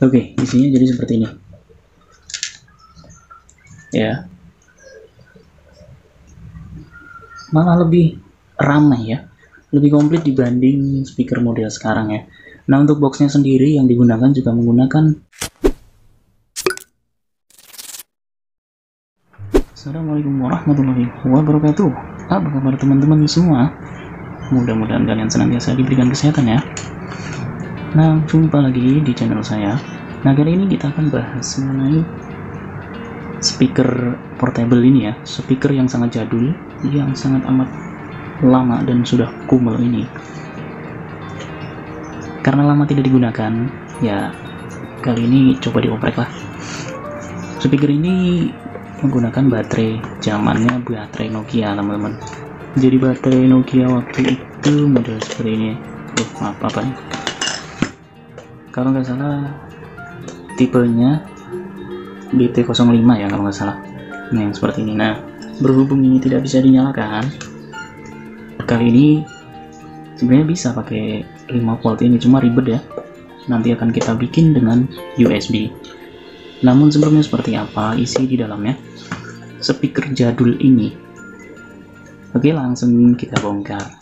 Oke, isinya jadi seperti ini ya, malah lebih ramai ya, lebih komplit dibanding speaker model sekarang ya. Nah, untuk boxnya sendiri yang digunakan juga menggunakan, Assalamualaikum warahmatullahi wabarakatuh. Apa kabar teman-teman semua? Mudah-mudahan kalian senantiasa diberikan kesehatan ya. Nah, jumpa lagi di channel saya. Nah, kali ini kita akan bahas mengenai speaker portable ini ya, speaker yang sangat jadul, yang sangat amat lama dan sudah kumel ini. Karena lama tidak digunakan, ya kali ini coba dioprek lah. Speaker ini menggunakan baterai, zamannya baterai Nokia teman-teman. Jadi baterai Nokia waktu itu model seperti ini. Maaf apa nih? Kalau nggak salah tipenya BT05 ya, kalau nggak salah. Nah, yang seperti ini. Nah, berhubung ini tidak bisa dinyalakan, kali ini sebenarnya bisa pakai 5 volt ini, cuma ribet ya, nanti akan kita bikin dengan USB. Namun sebelumnya, seperti apa isi di dalamnya speaker jadul ini? Oke, langsung kita bongkar.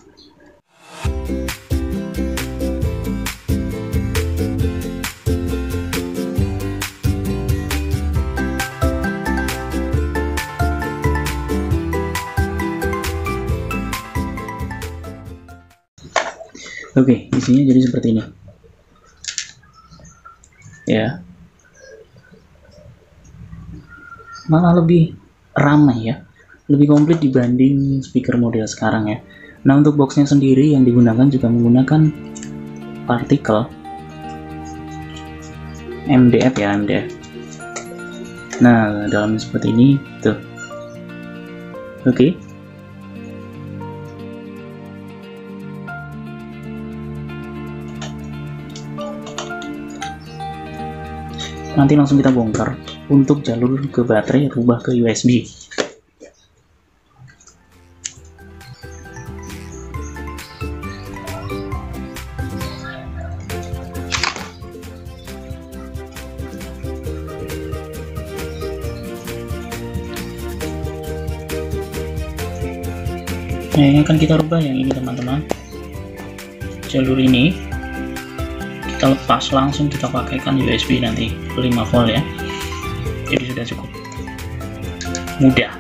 Oke, isinya jadi seperti ini ya, malah lebih ramai ya, lebih komplit dibanding speaker model sekarang ya. Nah, untuk boxnya sendiri yang digunakan juga menggunakan partikel MDF ya, MDF. Nah, dalamnya seperti ini tuh. Oke. Nanti langsung kita bongkar untuk jalur ke baterai, rubah ke USB. Nah, ini akan kita rubah yang ini teman-teman. Jalur ini kita lepas, langsung kita pakaikan USB nanti 5 volt ya. Jadi sudah cukup mudah.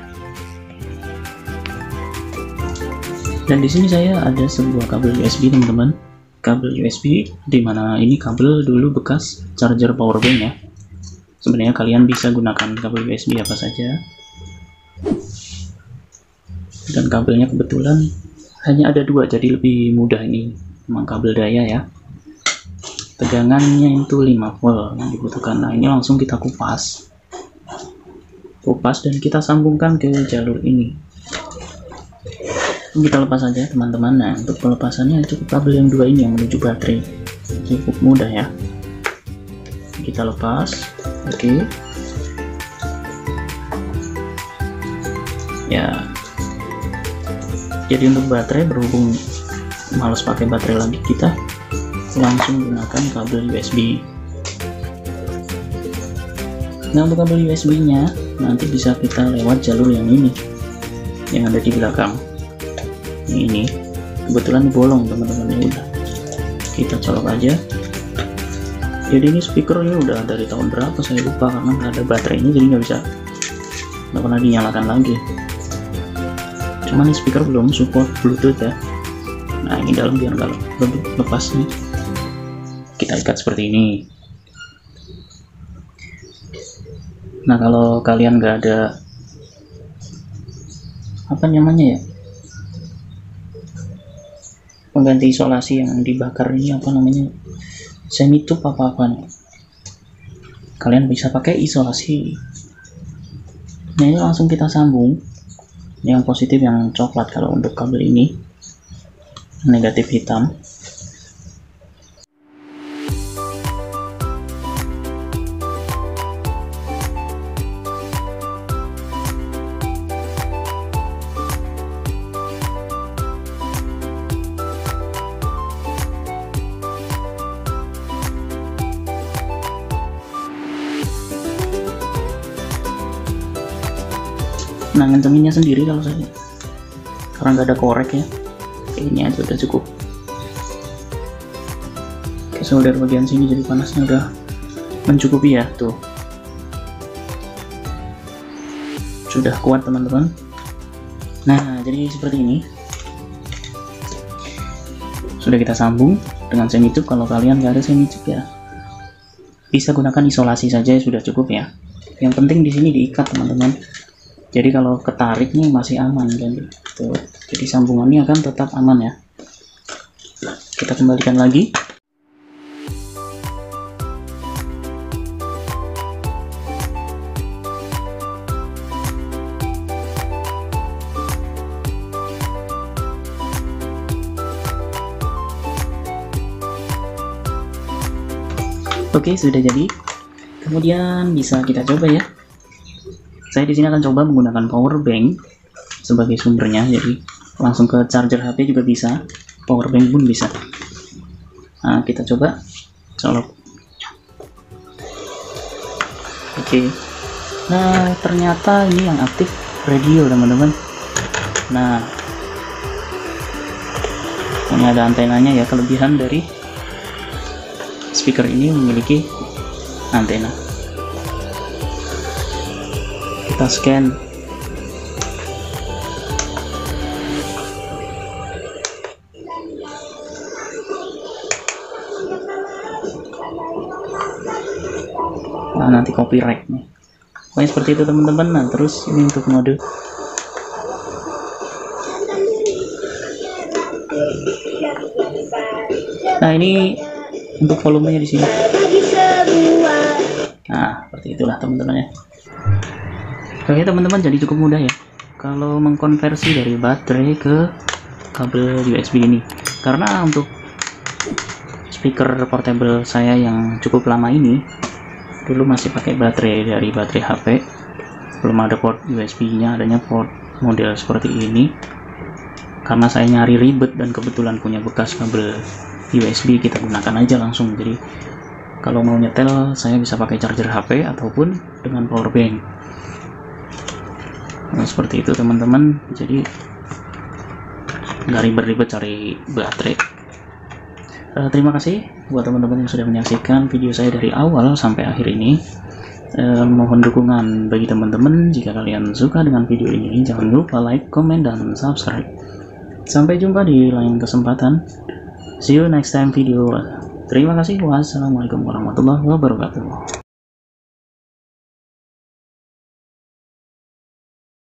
Dan di sini saya ada sebuah kabel USB teman-teman, kabel USB dimana ini kabel dulu bekas charger powerbank ya. Sebenarnya kalian bisa gunakan kabel USB apa saja. Dan kabelnya kebetulan hanya ada 2, jadi lebih mudah ini. Memang kabel daya ya. Tegangannya itu 5 volt yang dibutuhkan. Nah, ini langsung kita kupas dan kita sambungkan ke jalur ini. Kita lepas aja teman-teman. Nah, untuk pelepasannya cukup kabel yang 2 ini yang menuju baterai, cukup mudah ya. Kita lepas. Oke. Ya, jadi untuk baterai, berhubung males pakai baterai lagi, kita langsung gunakan kabel USB. Nah, untuk kabel USB nya nanti bisa kita lewat jalur yang ini yang ada di belakang ini, kebetulan bolong teman-teman. Udah kita colok aja. Jadi ini speakernya udah dari tahun berapa saya lupa, karena nggak ada baterainya jadi nggak pernah dinyalakan lagi. Cuman ini speaker belum support Bluetooth ya. Nah, ini dalam biar nggak lepas nih, kita ikat seperti ini. Nah, kalau kalian nggak ada apa namanya ya, pengganti isolasi yang dibakar ini, apa namanya, semitup apa nih, kalian bisa pakai isolasi. Nah, ini langsung kita sambung, yang positif yang coklat kalau untuk kabel ini, negatif hitam. Nah, ngencenginnya sendiri kalau saya, karena nggak ada korek ya. Kayak ini aja udah cukup. Oke, solder bagian sini, jadi panasnya udah mencukupi ya, tuh. Sudah kuat teman-teman. Nah, jadi seperti ini. Sudah kita sambung dengan semi tube. Kalau kalian nggak ada semi tube ya, bisa gunakan isolasi saja, sudah cukup ya. Yang penting di sini diikat teman-teman. Jadi kalau ketarik nih masih aman kan? Tuh. Jadi sambungannya akan tetap aman ya. Kita kembalikan lagi. Oke, sudah jadi. Kemudian bisa kita coba ya. Saya di sini akan coba menggunakan power bank sebagai sumbernya, jadi langsung ke charger HP juga bisa, power bank pun bisa. Nah, kita coba colok. Oke. Nah, ternyata ini yang aktif radio teman-teman. Nah, ini ada antenanya ya. Kelebihan dari speaker ini memiliki antena. Kita scan. Nah, nanti copyright nih. Pokoknya seperti itu teman-teman. Nah, terus ini untuk mode. Nah, ini untuk volumenya di sini. Nah, seperti itulah teman-teman ya. Oke teman-teman, jadi cukup mudah ya kalau mengkonversi dari baterai ke kabel USB ini. Karena untuk speaker portable saya yang cukup lama ini, dulu masih pakai baterai dari baterai HP, belum ada port USB-nya, adanya port model seperti ini. Karena saya nyari ribet dan kebetulan punya bekas kabel USB, kita gunakan aja langsung. Jadi kalau mau nyetel, saya bisa pakai charger HP ataupun dengan power bank. Nah, seperti itu teman-teman. Jadi nggak ribet-ribet cari baterai. Terima kasih buat teman-teman yang sudah menyaksikan video saya dari awal sampai akhir ini. Mohon dukungan bagi teman-teman jika kalian suka dengan video ini. Jangan lupa like, comment, dan subscribe. Sampai jumpa di lain kesempatan. See you next time video. Terima kasih. Wassalamualaikum warahmatullahi wabarakatuh.